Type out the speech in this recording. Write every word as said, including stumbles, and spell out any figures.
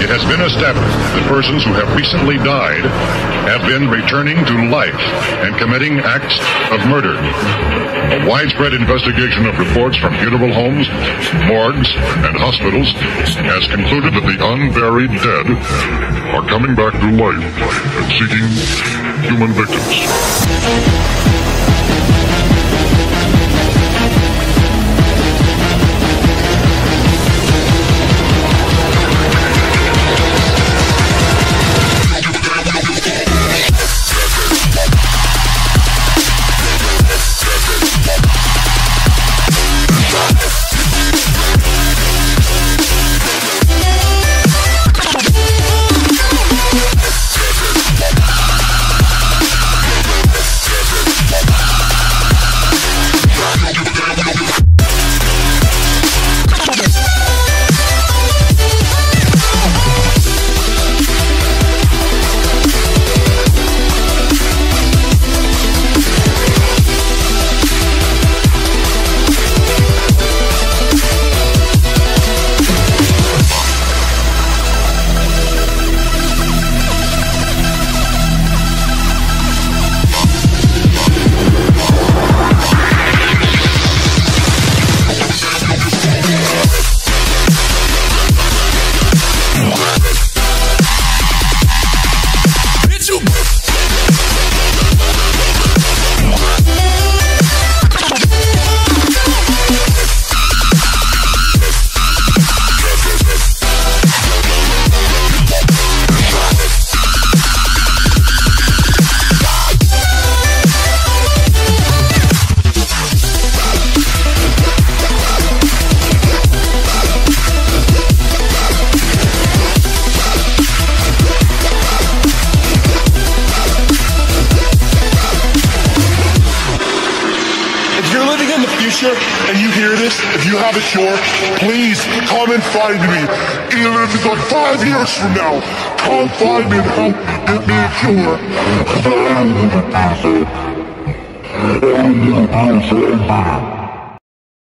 It has been established that persons who have recently died have been returning to life and committing acts of murder. A widespread investigation of reports from funeral homes, morgues, and hospitals has concluded that the unburied dead are coming back to life and seeking human victims. And you hear this, if you have a cure, please come and find me. Even if it's like five years from now, come find me and help get me a cure. I'm the person. I'm the person.